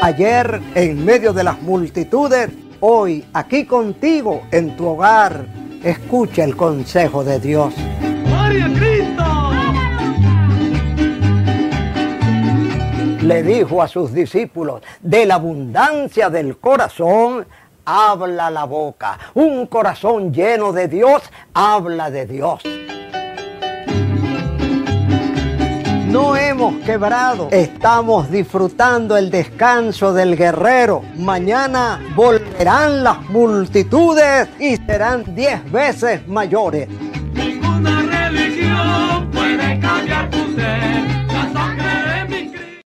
ayer en medio de las multitudes, hoy aquí contigo en tu hogar. Escucha el consejo de Dios. ¡Gloria a Cristo! Le dijo a sus discípulos: de la abundancia del corazón habla la boca. Un corazón lleno de Dios habla de Dios. No hemos quebrado, estamos disfrutando el descanso del guerrero. Mañana volverán las multitudes y serán 10 veces mayores.